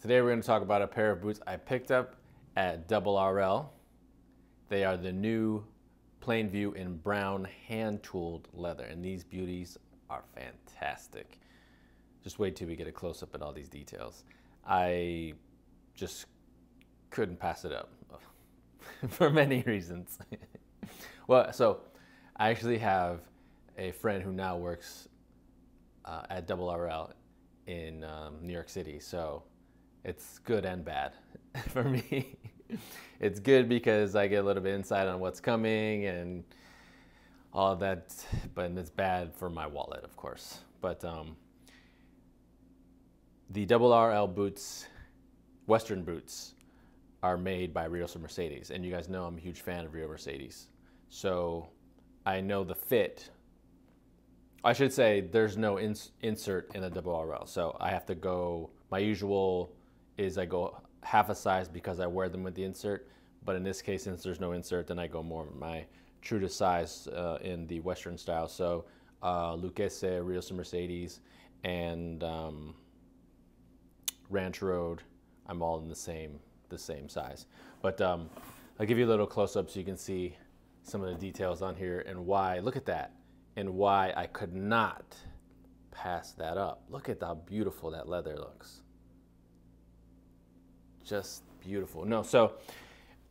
Today we're going to talk about a pair of boots I picked up at Double RL. They are the new Plainview in brown hand-tooled leather, and these beauties are fantastic. Just wait till we get a close-up at all these details. I just couldn't pass it up for many reasons. Well, so I actually have a friend who now works at Double RL in New York City, so it's good and bad for me. It's good because I get a little bit insight on what's coming and all that, but it's bad for my wallet, of course. But the Double RL boots, Western boots, are made by Rios of Mercedes, and you guys know I'm a huge fan of Rios of Mercedes. So I know the fit. I should say there's no insert in the Double RL, so I have to go, my usual is I go half a size because I wear them with the insert, but in this case, since there's no insert, then I go more my true to size in the Western style. So Lucchese, Rios of Mercedes, and Ranch Road, I'm all in the same size. But I'll give you a little close up so you can see some of the details on here and why, look at that, and why I could not pass that up. Look at how beautiful that leather looks. Just beautiful. No, so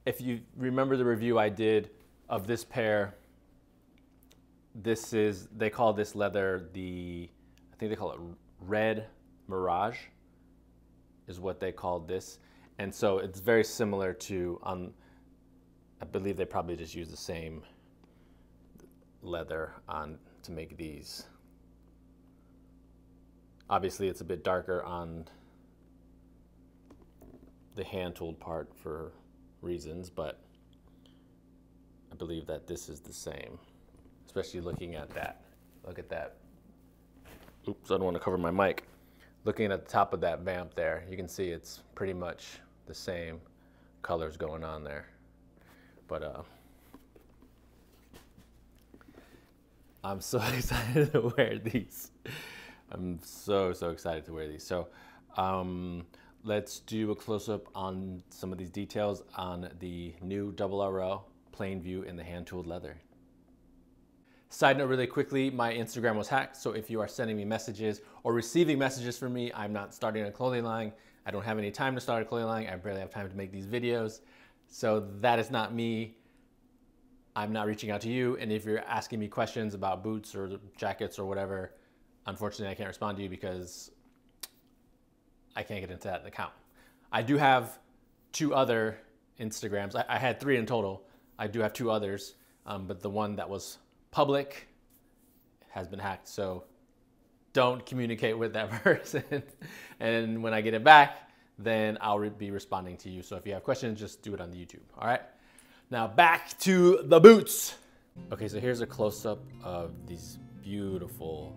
if you remember the review I did of this pair, this is, they call this leather the, I think they call it red mirage is what they called this. And so it's very similar to, I believe they probably just use the same leather on to make these. Obviously it's a bit darker on the hand-tooled part for reasons, but I believe that this is the same, especially looking at that. Look at that. Oops, I don't want to cover my mic. Looking at the top of that vamp there, you can see it's pretty much the same colors going on there. But I'm so excited to wear these. I'm so excited to wear these. So let's do a close-up on some of these details on the new Double RL Plainview in the hand-tooled leather. Side note really quickly, my Instagram was hacked, so if you are sending me messages or receiving messages from me, I'm not starting a clothing line. I don't have any time to start a clothing line. I barely have time to make these videos. So that is not me. I'm not reaching out to you. And if you're asking me questions about boots or jackets or whatever, unfortunately I can't respond to you because I can't get into that account. I do have two other Instagrams. I had three in total. I do have two others, but the one that was public has been hacked. So don't communicate with that person. And when I get it back, then I'll be responding to you. So if you have questions, just do it on the YouTube. All right. Now back to the boots. Okay, so here's a close up of these beautiful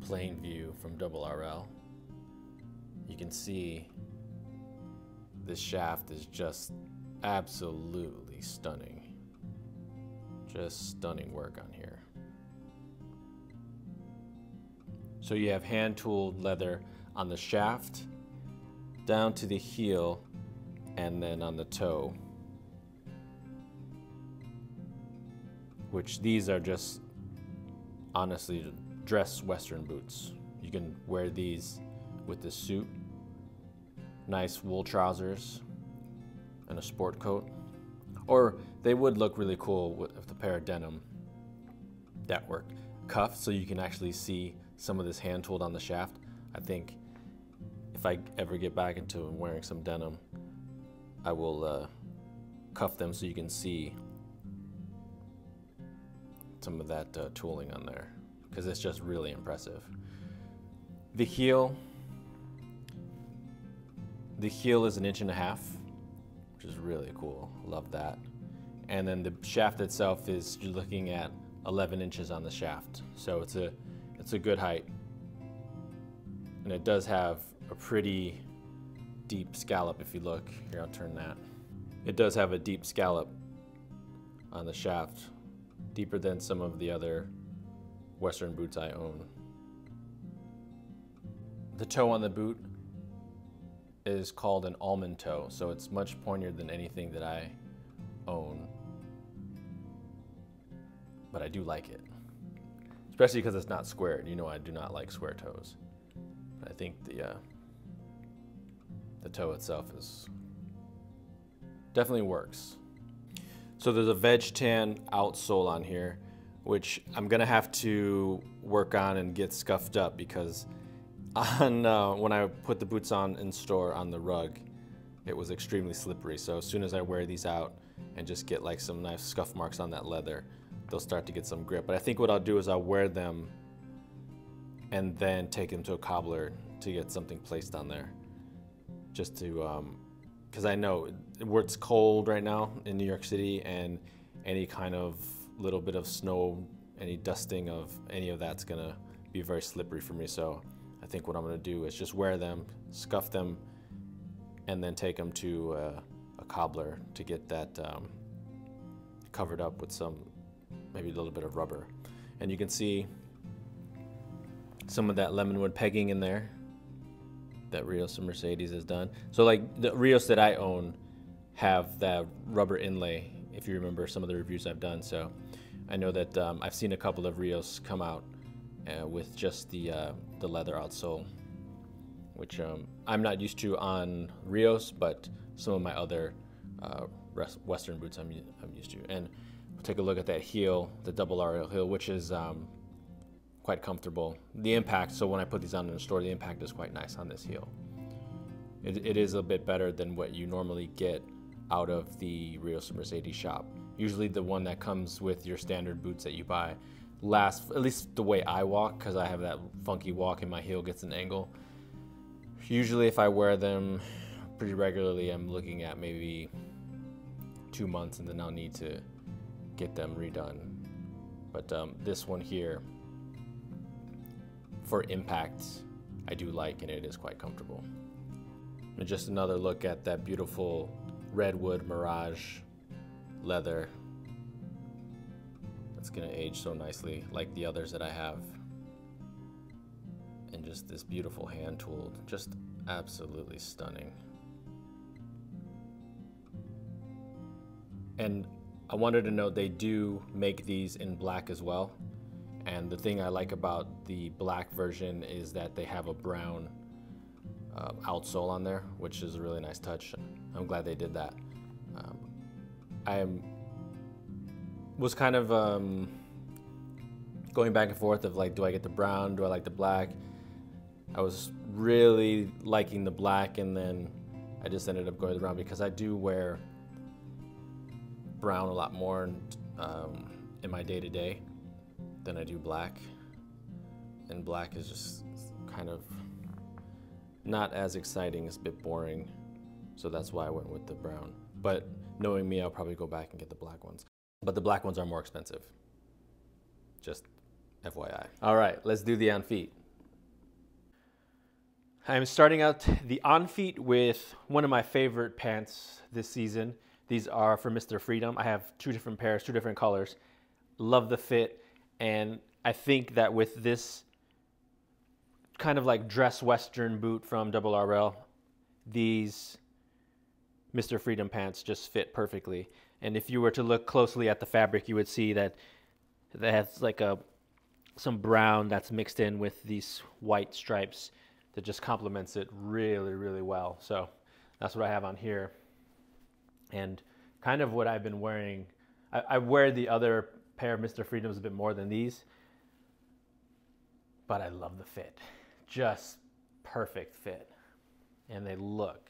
Plainview from Double RL. You can see the shaft is just absolutely stunning. Just stunning work on here. So you have hand-tooled leather on the shaft, down to the heel, and then on the toe. Which these are just, honestly, dress Western boots. You can wear these with the suit. Nice wool trousers and a sport coat, or they would look really cool with a pair of denim that work cuffed, so you can actually see some of this hand tooled on the shaft. I think if I ever get back into wearing some denim, I will cuff them so you can see some of that tooling on there, because it's just really impressive. The heel is 1.5 inches, which is really cool. Love that. And then the shaft itself is, you're looking at 11 inches on the shaft. So it's a good height. And it does have a pretty deep scallop if you look. Here, I'll turn that. It does have a deep scallop on the shaft, deeper than some of the other Western boots I own. The toe on the boot is called an almond toe, so it's much pointier than anything that I own. But I do like it, especially because it's not squared. You know, I do not like square toes. But I think the toe itself is definitely works. So there's a veg tan outsole on here, which I'm gonna have to work on and get scuffed up, because on when I put the boots on in store on the rug, it was extremely slippery. So as soon as I wear these out and just get like some nice scuff marks on that leather, they'll start to get some grip. But I think what I'll do is I'll wear them and then take them to a cobbler to get something placed on there, just to, because I know where it's cold right now in New York City, and any kind of little bit of snow, any dusting of any of that's gonna be very slippery for me. So I think what I'm gonna do is just wear them, scuff them, and then take them to a cobbler to get that covered up with some, maybe a little bit of rubber. And you can see some of that lemonwood pegging in there that Rios of Mercedes has done. So like the Rios that I own have that rubber inlay, if you remember some of the reviews I've done. So I know that I've seen a couple of Rios come out with just the leather outsole, which I'm not used to on Rios, but some of my other Western boots I'm used to. And we'll take a look at that heel, the double RL heel, which is quite comfortable. The impact, so when I put these on in the store, the impact is quite nice on this heel. It is a bit better than what you normally get out of the Rios of Mercedes shop. Usually the one that comes with your standard boots that you buy lasts, at least the way I walk, because I have that funky walk and my heel gets an angle. Usually if I wear them pretty regularly, I'm looking at maybe 2 months, and then I'll need to get them redone. But this one here, for impact, I do like, and it is quite comfortable. And just another look at that beautiful redwood mirage leather. That's gonna age so nicely, like the others that I have. And just this beautiful hand tooled, just absolutely stunning. And I wanted to note, they do make these in black as well. And the thing I like about the black version is that they have a brown outsole on there, which is a really nice touch. I'm glad they did that. I was kind of going back and forth of like, do I get the brown? Do I like the black? I was really liking the black, and then I just ended up going with the brown, because I do wear brown a lot more in my day-to-day. Then I do black, and black is just kind of not as exciting. It's a bit boring, so that's why I went with the brown. But knowing me, I'll probably go back and get the black ones. But the black ones are more expensive, just FYI. All right, let's do the on feet. I'm starting out the on feet with one of my favorite pants this season. These are from Mr. Freedom. I have two different pairs, two different colors. Love the fit. And I think that with this kind of like dress Western boot from Double RL, these Mr. Freedom pants just fit perfectly. And if you were to look closely at the fabric, you would see that that's like some brown that's mixed in with these white stripes that just complements it really, really well. So that's what I have on here. And kind of what I've been wearing, I wear the other pair of Mr. Freedoms a bit more than these, but I love the fit. Just perfect fit. And they look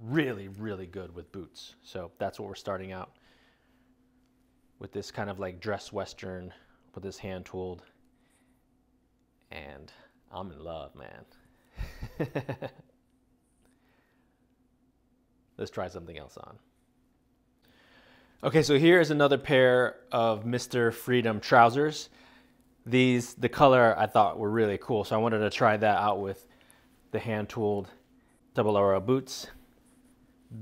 really, really good with boots. So that's what we're starting out with, this kind of like dress Western with this hand tooled. And I'm in love, man. Let's try something else on. Okay, so here is another pair of Mr. Freedom trousers. These, the color I thought were really cool, so I wanted to try that out with the hand-tooled Double RL boots.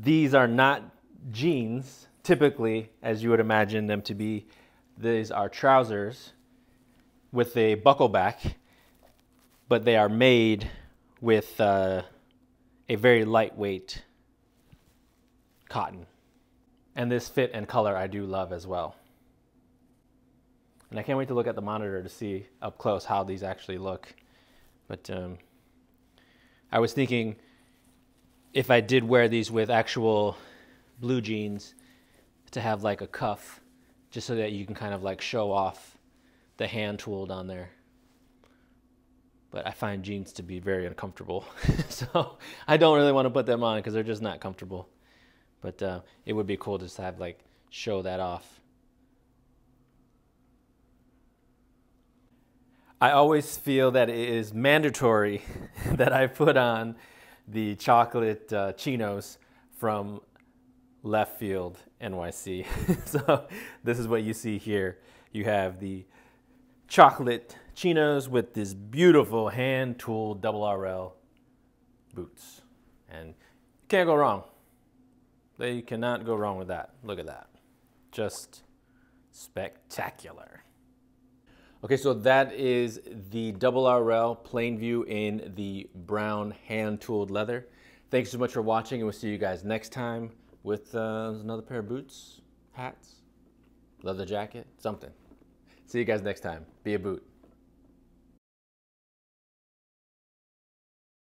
These are not jeans, typically, as you would imagine them to be. These are trousers with a buckle back, but they are made with a very lightweight cotton. And this fit and color I do love as well. And I can't wait to look at the monitor to see up close how these actually look. But I was thinking if I did wear these with actual blue jeans, to have like a cuff just so that you can kind of like show off the hand tool down there. But I find jeans to be very uncomfortable. So I don't really want to put them on because they're just not comfortable. But it would be cool just to have like show that off. I always feel that it is mandatory that I put on the chocolate chinos from Left Field, NYC. So this is what you see here. You have the chocolate chinos with this beautiful hand tool double RL boots. And you can't go wrong. You cannot go wrong with that. Look at that. Just spectacular. Okay, so that is the Double RL Plainview in the brown hand-tooled leather. Thanks so much for watching, and we'll see you guys next time with another pair of boots, hats, leather jacket, something. See you guys next time. Be a boot.